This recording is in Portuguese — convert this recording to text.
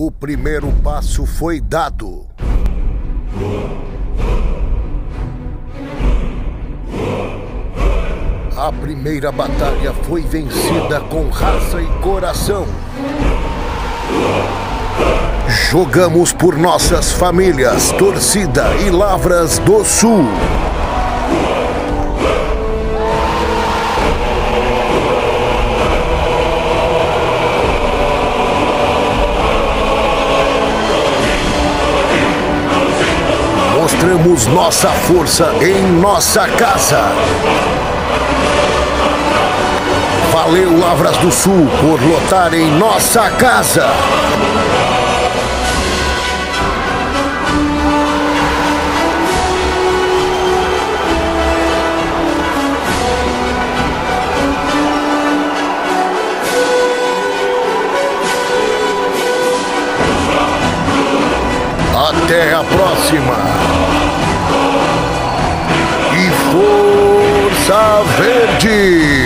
O primeiro passo foi dado. A primeira batalha foi vencida com raça e coração. Jogamos por nossas famílias, torcida e Lavras do Sul. Mostramos nossa força em nossa casa. Valeu, Lavras do Sul, por lutar em nossa casa. Até a próxima. E Força Verde!